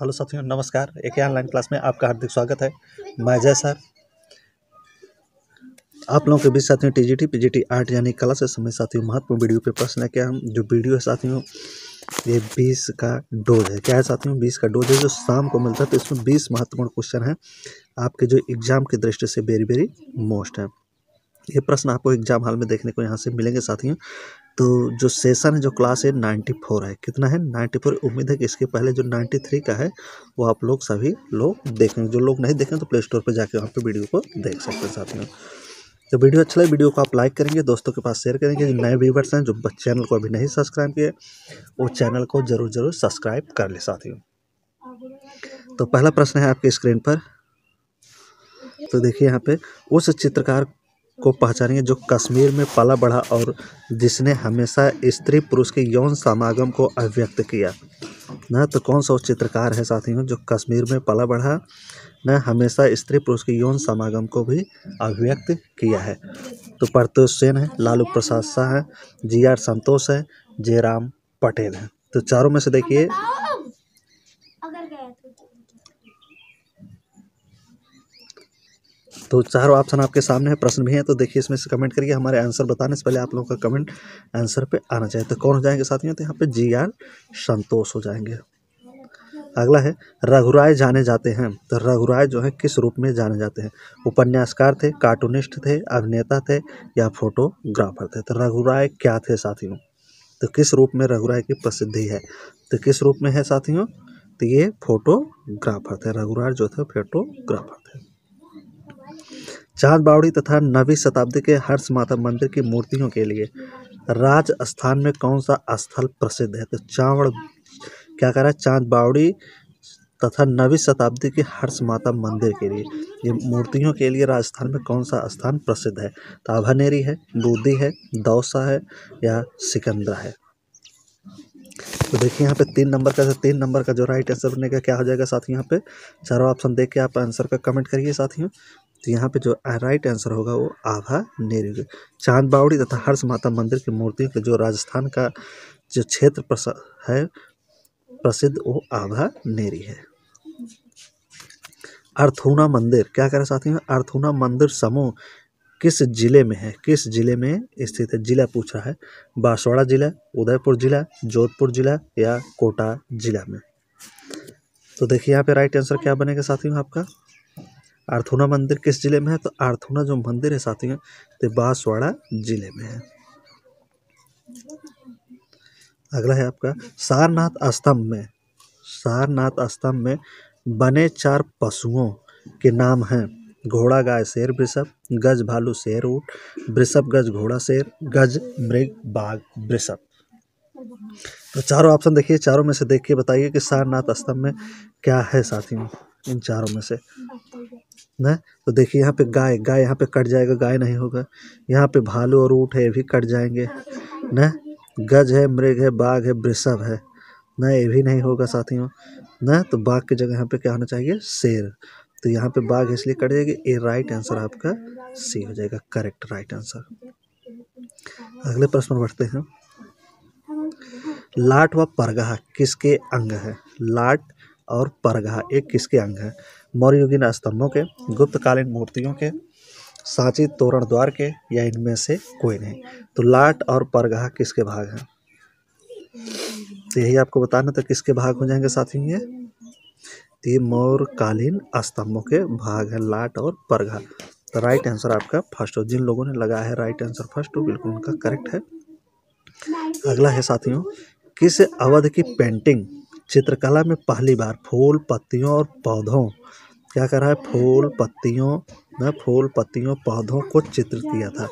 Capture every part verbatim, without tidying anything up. Hello साथियों, नमस्कार। एके online class में आपका हार्दिक स्वागत है। मैं जय सर आप लोगों के बीच साथियों टीजीटी पीजीटी आर्ट यानी कला से समय साथियों महत्वपूर्ण वीडियो पे प्रश्न है। क्या हम जो वीडियो है साथियों ये बीस का डोज है। क्या है साथियों? बीस का डोज है जो शाम को मिलता है। तो इसमें बीस महत्वपूर्ण क्वेश्चन हैं आपके जो एग्जाम की दृष्टि से वेरी वेरी मोस्ट है। ये प्रश्न आपको एग्जाम हॉल में देखने को यहाँ से मिलेंगे साथियों। तो जो सेशन है जो क्लास है चौरानवे है। कितना है? चौरानवे। उम्मीद है कि इसके पहले जो तिरानवे का है वो आप लोग सभी लोग देखेंगे। जो लोग नहीं देखें तो प्ले स्टोर पर जाके वहाँ पे वीडियो को देख सकते हैं साथियों। तो वीडियो अच्छा लगे वीडियो को आप लाइक करेंगे, दोस्तों के पास शेयर करेंगे। जो नए व्यूवर्स हैं जो चैनल को अभी नहीं सब्सक्राइब किए वो चैनल को ज़रूर ज़रूर सब्सक्राइब कर ले साथियों। तो पहला प्रश्न है आपके स्क्रीन पर। तो देखिए यहाँ पे उस चित्रकार को पहचानिए जो कश्मीर में पला बढ़ा और जिसने हमेशा स्त्री पुरुष के यौन समागम को अभिव्यक्त किया ना। तो कौन सा चित्रकार है साथियों जो कश्मीर में पला बढ़ा ना हमेशा स्त्री पुरुष के यौन समागम को भी अभिव्यक्त किया है? तो परतोष सेन है, लालू प्रसाद शाह है, जीआर संतोष है, जयराम पटेल है। तो चारों में से देखिए तो चारों ऑप्शन आपके सामने है, प्रश्न भी है। तो देखिए इसमें से कमेंट करिए। हमारे आंसर बताने से पहले आप लोगों का कमेंट आंसर पे आना चाहिए। तो कौन हो जाएंगे साथियों? तो यहाँ पे जी आर संतोष हो जाएंगे। अगला है रघुराय जाने जाते हैं। तो रघुराय जो है किस रूप में जाने जाते हैं? उपन्यासकार थे, कार्टूनिस्ट थे, अभिनेता थे या फोटोग्राफर थे? तो रघुराय क्या थे साथियों? तो किस रूप में रघुराय की प्रसिद्धि है? तो किस रूप में है साथियों? तो ये फोटोग्राफर थे। रघुराय जो थे फोटोग्राफर थे। चांद बावड़ी तथा नवीं शताब्दी के हर्ष माता मंदिर की मूर्तियों के लिए राजस्थान में कौन सा स्थल प्रसिद्ध है? तो चावड़ क्या कह रहा है? चांद बावड़ी तथा नवीं शताब्दी के हर्ष माता मंदिर के लिए ये मूर्तियों के लिए राजस्थान में कौन सा स्थान प्रसिद्ध है? तो आभा नेरी है, बूंदी है, दौसा है या सिकंदरा है? तो देखिए यहाँ पे तीन नंबर का तीन नंबर का जो राइट आंसर बनेगा क्या हो जाएगा साथियों? यहाँ पे चारों ऑप्शन देख के आप आंसर का कमेंट करिए साथियों। तो यहाँ पे जो राइट आंसर होगा वो आभा नेरी। चांद बावड़ी तथा हर्ष माता मंदिर की मूर्ति के जो राजस्थान का जो क्षेत्र है प्रसिद्ध वो आभा नेरी है। आर्थूणा मंदिर क्या कह रहे साथियों? आर्थूणा मंदिर समूह किस जिले में है? किस जिले में स्थित है? जिला पूछा है। बांसवाड़ा जिला, उदयपुर जिला, जोधपुर जिला या कोटा जिला में? तो देखिए यहाँ पे राइट आंसर क्या बनेगा साथियों आपका? आर्थूणा मंदिर किस जिले में है? तो आर्थूणा जो मंदिर है साथियों तो बांसवाड़ा जिले में है। अगला है आपका सारनाथ स्तम्भ में सारनाथ स्तम्भ में बने चार पशुओं के नाम हैं? घोड़ा, गाय, शेर, वृषभ, गज, भालू, शेर, ऊँट, वृषभ, गज, घोड़ा, शेर, गज, मृग, बाघ, वृषभ। तो चारों ऑप्शन देखिए, चारों में से देख के बताइए कि सारनाथ स्तम्भ में क्या है साथियों इन चारों में से ना। तो देखिए यहाँ पे गाय गाय यहाँ पे कट जाएगा, गाय नहीं होगा। यहाँ पे भालू और ऊँट है, ये भी कट जाएंगे ना। गज है, मृग है, बाघ है, वृषभ है ना, ये भी नहीं होगा साथियों ना। तो बाघ की जगह यहाँ पे क्या होना चाहिए? शेर। तो यहाँ पे बाघ इसलिए कट जाएगी। ये राइट आंसर आपका सी हो जाएगा, करेक्ट राइट आंसर। अगले प्रश्न पर बढ़ते हैं। लाट व परगा किसके अंग है? लाट और परगा एक किसके अंग है? मौर्ययुगीन स्तंभों के, गुप्तकालीन मूर्तियों के, सांची तोरण द्वार के या इनमें से कोई नहीं? तो लाट और परगा किसके भाग हैं? तो यही आपको बताना। तो किसके भाग हो जाएंगे साथियों? ये ये मौर्यकालीन स्तंभों के भाग है, लाट और परगा। तो राइट आंसर आपका फर्स्ट हो। जिन लोगों ने लगाया है राइट आंसर फर्स्ट हो बिल्कुल उनका करेक्ट है। अगला है साथियों किस अवध की पेंटिंग चित्रकला में पहली बार फूल पत्तियों और पौधों क्या कर रहा है? फूल पत्तियों न फूल पत्तियों पौधों को चित्रित किया था?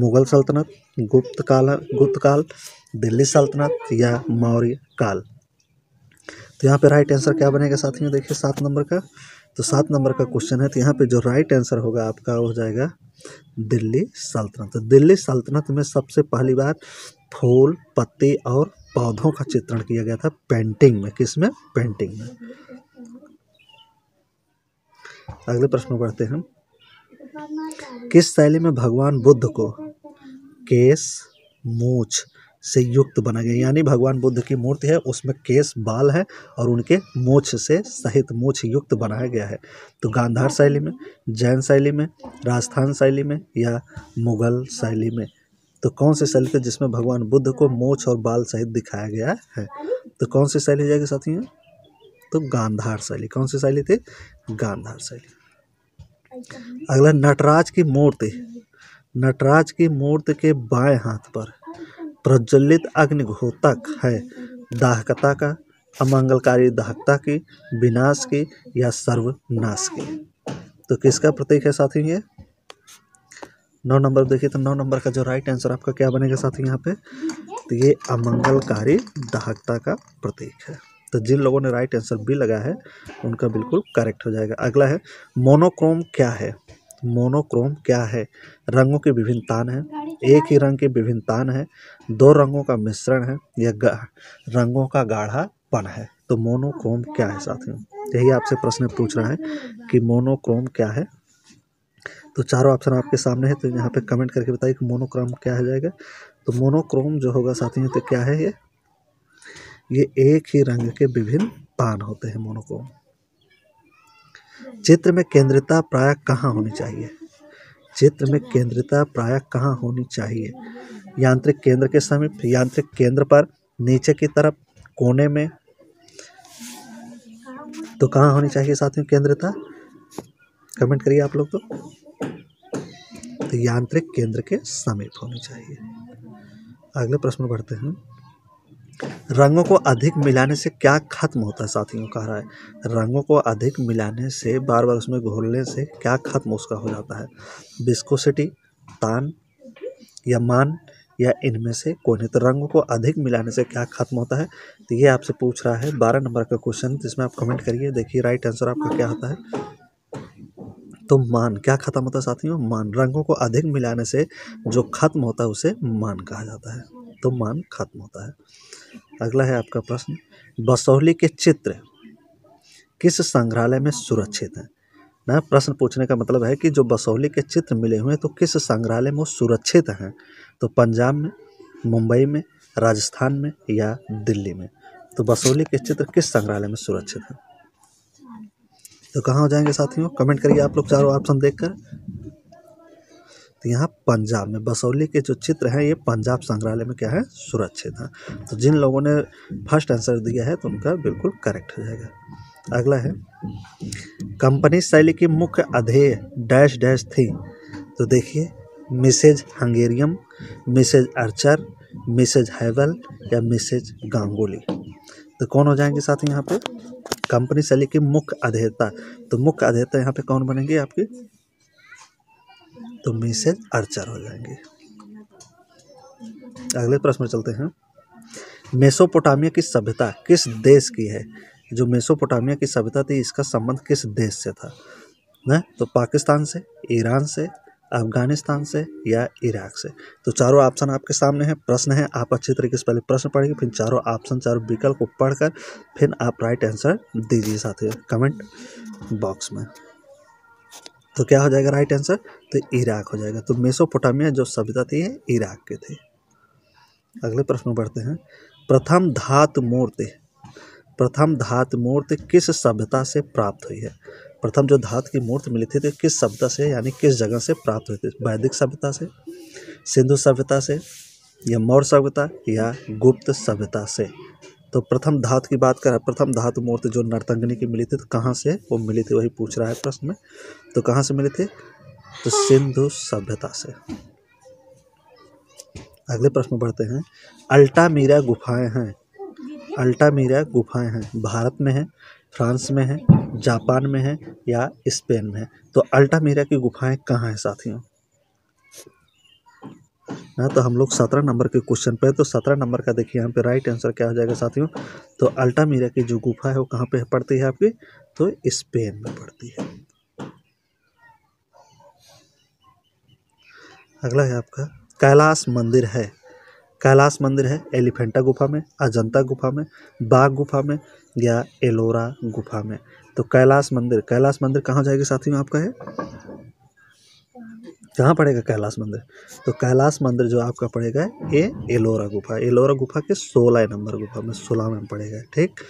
मुगल सल्तनत, गुप्त काल गुप्त काल दिल्ली सल्तनत या मौर्य काल? तो यहाँ पे राइट आंसर क्या बनेगा साथियों? देखिए सात नंबर का तो सात नंबर का क्वेश्चन है। तो यहाँ पे जो राइट आंसर होगा आपका हो जाएगा दिल्ली सल्तनत। तो दिल्ली सल्तनत में सबसे पहली बार फूल पत्ती और पौधों का चित्रण किया गया था पेंटिंग में। किस में? पेंटिंग में। अगले प्रश्न में बढ़ते हैं। किस शैली में भगवान बुद्ध को केश, मूछ, से युक्त बना गया, यानी भगवान बुद्ध की मूर्ति है, उसमें केस बाल है और उनके मोछ से सहित मोछ युक्त बनाया गया है। तो गांधार शैली में, जैन शैली में, राजस्थान शैली में या मुगल शैली में, तो कौन सी शैली थी जिसमें भगवान बुद्ध को मोछ और बाल सहित दिखाया गया है? तो कौन सी शैली जाएगी साथियों? तो गांधार शैली। कौन सी शैली थी? गांधार शैली। अगला नटराज की मूर्ति। नटराज की मूर्ति के बाएं हाथ पर प्रज्वलित अग्निघोतक है दाहकता का, अमंगलकारी दाहकता की, विनाश की या सर्वनाश की। तो किसका प्रतीक है साथियों ये? नौ नंबर देखिए, तो नौ नंबर का जो राइट आंसर आपका क्या बनेगा साथियों यहाँ पे? तो ये अमंगलकारी दाहकता का प्रतीक है। तो जिन लोगों ने राइट आंसर बी लगाया है उनका बिल्कुल करेक्ट हो जाएगा। अगला है मोनोक्रोम क्या है? मोनोक्रोम क्या है? रंगों की विभिन्नतान है, एक ही रंग की विभिन्नतान है, दो रंगों का मिश्रण है या रंगों का गाढ़ापन है। तो मोनोक्रोम क्या है साथियों? यही आपसे प्रश्न पूछ रहा है कि मोनोक्रोम क्या है। तो चारों ऑप्शन आपके सामने है, तो यहाँ पे कमेंट करके बताइए कि मोनोक्रोम क्या हो जाएगा। तो मोनोक्रोम जो होगा साथियों तो क्या है ये? ये एक ही रंग के विभिन्न तान होते हैं मोनोक्रोम। चित्र में केंद्रिता प्राय कहाँ होनी चाहिए? चित्र में केंद्रिता प्राय कहाँ होनी चाहिए? यांत्रिक केंद्र के समीप, यांत्रिक केंद्र पर, नीचे की तरफ, कोने में। तो कहाँ होनी चाहिए साथियों केंद्रिता? कमेंट करिए आप लोग। तो, तो यांत्रिक केंद्र के समीप होनी चाहिए। अगले प्रश्न में बढ़ते हैं। रंगों को अधिक मिलाने से क्या खत्म होता है साथियों? कह रहा है रंगों को अधिक मिलाने से, बार बार उसमें घोलने से क्या खत्म उसका हो जाता है? विस्कोसिटी, तान या मान या इनमें से कोई नहीं। तो रंगों को अधिक मिलाने से क्या खत्म होता है? तो ये आपसे पूछ रहा है बारह नंबर का क्वेश्चन, जिसमें आप कमेंट करिए, देखिए राइट आंसर आपका क्या होता है। तो मान क्या खत्म होता है साथियों? मान। रंगों को अधिक मिलाने से जो खत्म होता है उसे मान कहा जाता है। तो मान खत्म होता है। अगला है आपका प्रश्न, बसोहली के चित्र किस संग्रहालय में सुरक्षित हैं? ना, प्रश्न पूछने का मतलब है कि जो बसोहली के चित्र मिले हुए हैं तो किस संग्रहालय में सुरक्षित हैं? तो पंजाब में, मुंबई में, राजस्थान में या दिल्ली में? तो बसोहली के चित्र किस संग्रहालय में सुरक्षित हैं? तो कहाँ हो जाएंगे साथियों? कमेंट करिए आप लोग चारों ऑप्शन देखकर। तो यहाँ पंजाब में बसोहली के जो चित्र हैं ये पंजाब संग्रहालय में क्या है? सुरक्षित हैं। तो जिन लोगों ने फर्स्ट आंसर दिया है तो उनका बिल्कुल करेक्ट हो जाएगा। अगला है, कंपनी शैली की मुख्य अधेय डैश डैश थी। तो देखिए, मिसेज हंगेरियम, मिसेज अर्चर, मिसेज हैवल या मिसेज गांगुली। तो कौन हो जाएंगे साथी यहाँ पे? कंपनी शैली की मुख्य अधेयता। तो मुख्य अधेयता यहाँ पे कौन बनेंगे आपकी? तो मिसेज अर्चर हो जाएंगे। अगले प्रश्न में चलते हैं। मेसोपोटामिया की सभ्यता किस देश की है? जो मेसोपोटामिया की सभ्यता थी इसका संबंध किस देश से था? ना, तो पाकिस्तान से, ईरान से, अफगानिस्तान से या इराक से? तो चारों ऑप्शन आपके सामने हैं। प्रश्न है, आप अच्छी तरीके से पहले प्रश्न पढ़ेंगे, फिर चारों ऑप्शन, चारों विकल्प को पढ़कर फिर आप राइट आंसर दीजिए साथियों कमेंट बॉक्स में। तो क्या हो जाएगा राइट आंसर? तो इराक हो जाएगा। तो मेसोपोटामिया जो सभ्यता थी है इराक के थे। अगले प्रश्न में बढ़ते हैं। प्रथम धातु मूर्ति, प्रथम धातु मूर्ति किस सभ्यता से प्राप्त हुई है? प्रथम जो धातु की मूर्ति मिली थी तो किस सभ्यता से, यानी किस जगह से प्राप्त हुई थी? वैदिक सभ्यता से, सिंधु सभ्यता से या मौर्य सभ्यता या गुप्त सभ्यता से? तो प्रथम धातु की बात कर, प्रथम धातु मूर्ति जो नर्तंगनी की मिली थी तो कहाँ से वो मिली थी, वही पूछ रहा है प्रश्न में। तो कहाँ से मिली थी? तो सिंधु सभ्यता से। अगले प्रश्न में बढ़ते हैं। अल्टा मीरा गुफाएं हैं, अल्टा मीरा गुफाएं हैं भारत में है, फ्रांस में है, जापान में है या स्पेन में है? तो अल्टा मीरा की गुफाएं कहाँ हैं साथियों? ना, तो हम लोग सत्रह नंबर के क्वेश्चन पे, तो सत्रह नंबर का देखिए यहाँ पे राइट आंसर क्या हो जाएगा साथियों? तो अल्टा मीरा की जो गुफा है वो कहाँ पे पड़ती है आपकी? तो स्पेन में पड़ती है। अगला है आपका कैलाश मंदिर है। कैलाश मंदिर है एलिफेंटा गुफा में, अजंता गुफा में, बाघ गुफा में या एलोरा गुफा में? तो कैलाश मंदिर, कैलाश मंदिर कहाँ जाएगा साथियों आपका है? कहाँ पड़ेगा कैलाश मंदिर, तो कैलाश मंदिर जो आपका पड़ेगा ये एलोरा गुफा, एलोरा गुफा के सोलह नंबर गुफा में सोलह में पड़ेगा। ठीक,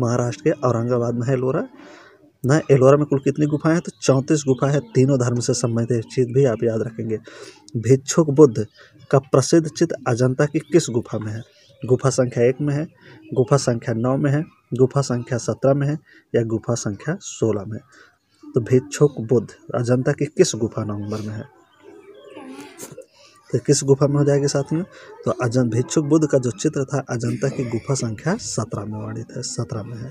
महाराष्ट्र के औरंगाबाद में है एलोरा ना। एलोरा में कुल कितनी गुफाएं हैं, तो चौंतीस गुफा है, तीनों धर्म से संबंधित है, चीज भी आप याद रखेंगे। भिक्षुक बुद्ध का प्रसिद्ध चित्र अजंता की किस गुफा में है, गुफा संख्या एक में है, गुफा संख्या नौ में है, गुफा संख्या सत्रह में है, या गुफा संख्या सोलह में। तो भिक्षुक बुद्ध अजंता की किस गुफा नवंबर में है, तो किस गुफा में हो जाएगी साथियों, तो अजंता भिक्षुक बुद्ध का जो चित्र था अजंता की गुफा संख्या सत्रह में वर्णित है, सत्रह में है।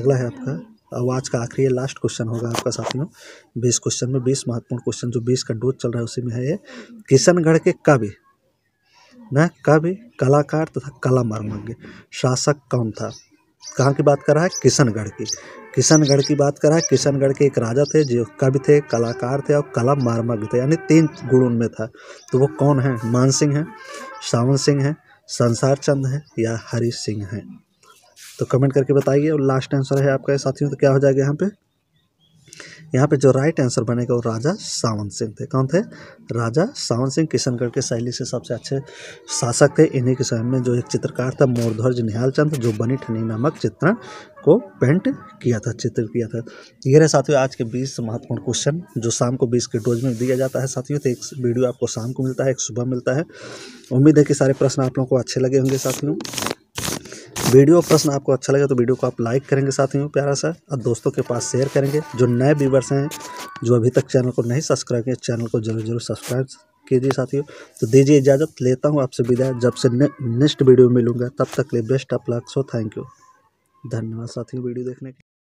अगला है आपका, अब आज का आखिरी लास्ट क्वेश्चन होगा आपका साथियों, बीस क्वेश्चन में बीस महत्वपूर्ण क्वेश्चन, जो बीस का डोज चल रहा है उसी में है ये। किशनगढ़ के कवि न कवि कलाकार तथा कला मर्मज्ञ शासक कौन था, कहाँ की बात कर रहा है, किशनगढ़ की, किशनगढ़ की बात कर रहा है। किशनगढ़ के एक राजा थे जो कवि थे, कलाकार थे और कला मर्मज्ञ थे, यानी तीन गुण उनमें था। तो वो कौन है, मान सिंह हैं, सावन सिंह हैं, संसार चंद हैं, या हरि सिंह हैं। तो कमेंट करके बताइए, और लास्ट आंसर है आपका साथियों, तो क्या हो जाएगा यहाँ पे, यहाँ पे जो राइट आंसर बनेगा वो राजा सावन सिंह थे। कौन थे, राजा सावन सिंह, किशनगढ़ के शैली से सबसे अच्छे शासक थे। इन्हीं के समय में जो एक चित्रकार था मोरध्वज निहालचंद, जो बनी ठनी नामक चित्रण को पेंट किया था, चित्र किया था। ये रहे साथियों आज के बीस महत्वपूर्ण क्वेश्चन, जो शाम को बीस के डोज में दिया जाता है साथियों। तो एक वीडियो आपको शाम को मिलता है, एक सुबह मिलता है। उम्मीद है कि सारे प्रश्न आप लोगों को अच्छे लगे होंगे साथियों। वीडियो प्रश्न आपको अच्छा लगे तो वीडियो को आप लाइक करेंगे साथियों प्यारा सा, और दोस्तों के पास शेयर करेंगे। जो नए व्यूवर्स हैं, जो अभी तक चैनल को नहीं सब्सक्राइब किया, चैनल को जरूर जरूर सब्सक्राइब कीजिए साथियों। तो दीजिए इजाज़त, लेता हूं आपसे विदा, जब से ने, नेक्स्ट वीडियो मिलूंगा, तब तक के लिए best of luck. So thank you, धन्यवाद साथियों वीडियो देखने के।